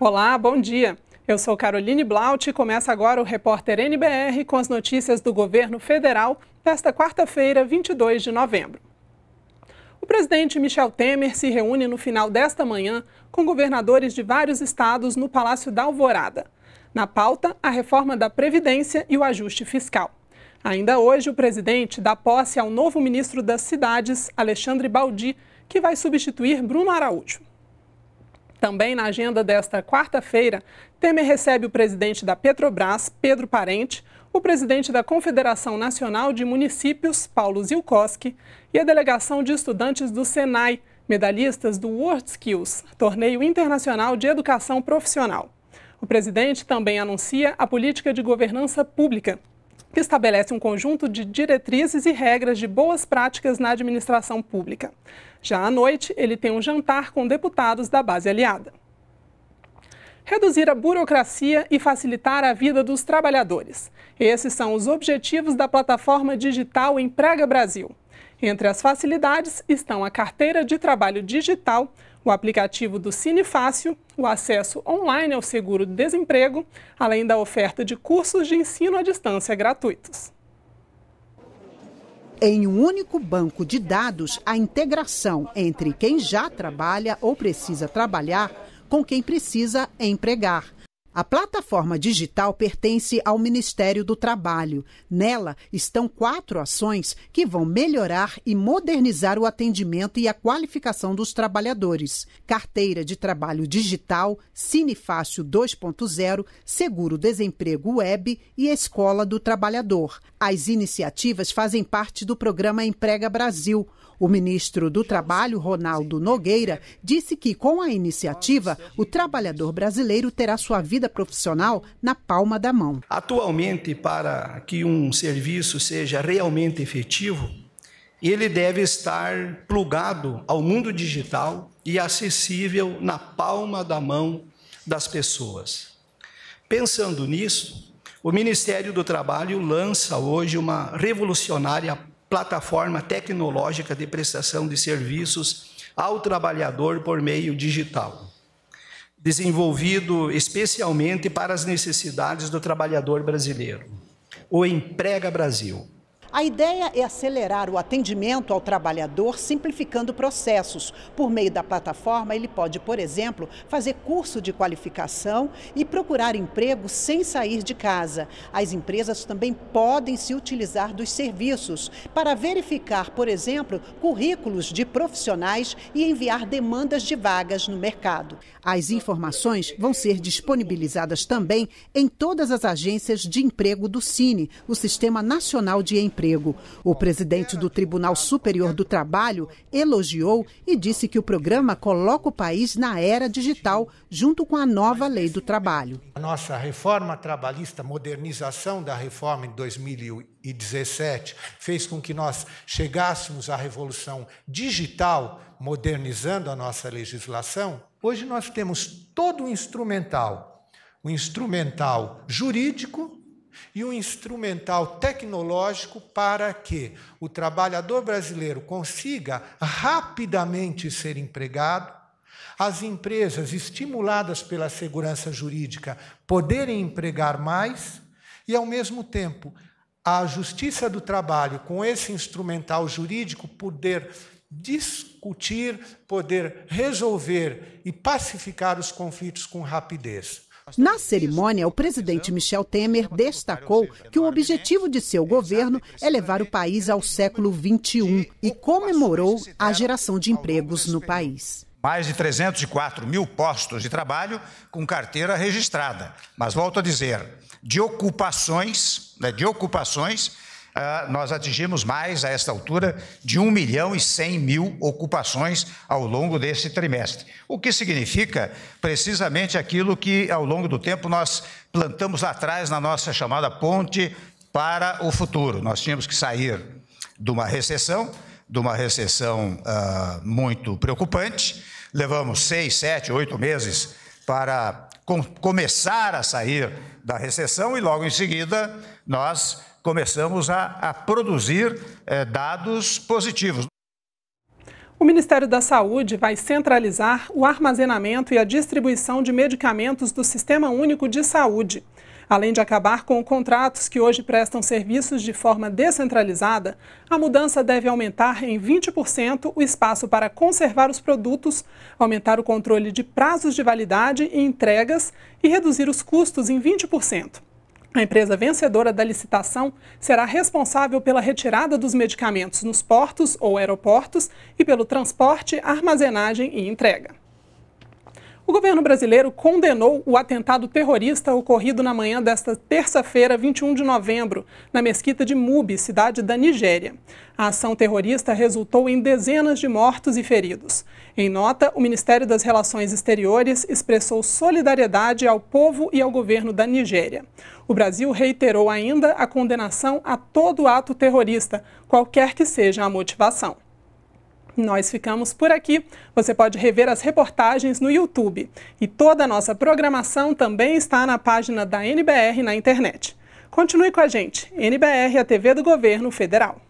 Olá, bom dia. Eu sou Caroline Blaut e começa agora o Repórter NBR com as notícias do governo federal desta quarta-feira, 22 de novembro. O presidente Michel Temer se reúne no final desta manhã com governadores de vários estados no Palácio da Alvorada. Na pauta, a reforma da Previdência e o ajuste fiscal. Ainda hoje, o presidente dá posse ao novo ministro das Cidades, Alexandre Baldi, que vai substituir Bruno Araújo. Também na agenda desta quarta-feira, Temer recebe o presidente da Petrobras, Pedro Parente, o presidente da Confederação Nacional de Municípios, Paulo Zilkowski, e a delegação de estudantes do Senai, medalhistas do WorldSkills, torneio internacional de educação profissional. O presidente também anuncia a política de governança pública, que estabelece um conjunto de diretrizes e regras de boas práticas na administração pública. Já à noite, ele tem um jantar com deputados da base aliada. Reduzir a burocracia e facilitar a vida dos trabalhadores. Esses são os objetivos da plataforma digital Emprega Brasil. Entre as facilidades estão a carteira de trabalho digital, o aplicativo do Sine Fácil, o acesso online ao seguro-desemprego, além da oferta de cursos de ensino à distância gratuitos. Em um único banco de dados, a integração entre quem já trabalha ou precisa trabalhar com quem precisa empregar. A plataforma digital pertence ao Ministério do Trabalho. Nela estão 4 ações que vão melhorar e modernizar o atendimento e a qualificação dos trabalhadores. Carteira de Trabalho Digital, Sine Fácil 2.0, Seguro-Desemprego Web e Escola do Trabalhador. As iniciativas fazem parte do programa Emprega Brasil. O ministro do Trabalho, Ronaldo Nogueira, disse que com a iniciativa, o trabalhador brasileiro terá sua vida profissional na palma da mão. Atualmente, para que um serviço seja realmente efetivo, ele deve estar plugado ao mundo digital e acessível na palma da mão das pessoas. Pensando nisso, o Ministério do Trabalho lança hoje uma revolucionária plataforma tecnológica de prestação de serviços ao trabalhador por meio digital, desenvolvido especialmente para as necessidades do trabalhador brasileiro, o Emprega Brasil. A ideia é acelerar o atendimento ao trabalhador, simplificando processos. Por meio da plataforma, ele pode, por exemplo, fazer curso de qualificação e procurar emprego sem sair de casa. As empresas também podem se utilizar dos serviços para verificar, por exemplo, currículos de profissionais e enviar demandas de vagas no mercado. As informações vão ser disponibilizadas também em todas as agências de emprego do Sine, o Sistema Nacional de Emprego. O presidente do Tribunal Superior do Trabalho elogiou e disse que o programa coloca o país na era digital, junto com a nova lei do trabalho. A nossa reforma trabalhista, modernização da reforma em 2017, fez com que nós chegássemos à revolução digital, modernizando a nossa legislação. Hoje nós temos todo um instrumental jurídico, e um instrumental tecnológico para que o trabalhador brasileiro consiga rapidamente ser empregado, as empresas estimuladas pela segurança jurídica poderem empregar mais e, ao mesmo tempo, a Justiça do Trabalho, com esse instrumental jurídico, poder discutir, poder resolver e pacificar os conflitos com rapidez. Na cerimônia, o presidente Michel Temer destacou que o objetivo de seu governo é levar o país ao século XXI e comemorou a geração de empregos no país. Mais de 304 mil postos de trabalho com carteira registrada. Mas, volto a dizer, de ocupações, nós atingimos mais, a esta altura, de 1 milhão e 100 mil ocupações ao longo desse trimestre. O que significa precisamente aquilo que, ao longo do tempo, nós plantamos lá atrás na nossa chamada ponte para o futuro. Nós tínhamos que sair de uma recessão muito preocupante. Levamos 6, 7, 8 meses para começar a sair da recessão e, logo em seguida, nós começamos a produzir dados positivos. O Ministério da Saúde vai centralizar o armazenamento e a distribuição de medicamentos do Sistema Único de Saúde. Além de acabar com contratos que hoje prestam serviços de forma descentralizada, a mudança deve aumentar em 20% o espaço para conservar os produtos, aumentar o controle de prazos de validade e entregas e reduzir os custos em 20%. A empresa vencedora da licitação será responsável pela retirada dos medicamentos nos portos ou aeroportos e pelo transporte, armazenagem e entrega. O governo brasileiro condenou o atentado terrorista ocorrido na manhã desta terça-feira, 21 de novembro, na mesquita de Mubi, cidade da Nigéria. A ação terrorista resultou em dezenas de mortos e feridos. Em nota, o Ministério das Relações Exteriores expressou solidariedade ao povo e ao governo da Nigéria. O Brasil reiterou ainda a condenação a todo ato terrorista, qualquer que seja a motivação. Nós ficamos por aqui. Você pode rever as reportagens no YouTube. E toda a nossa programação também está na página da NBR na internet. Continue com a gente. NBR, a TV do Governo Federal.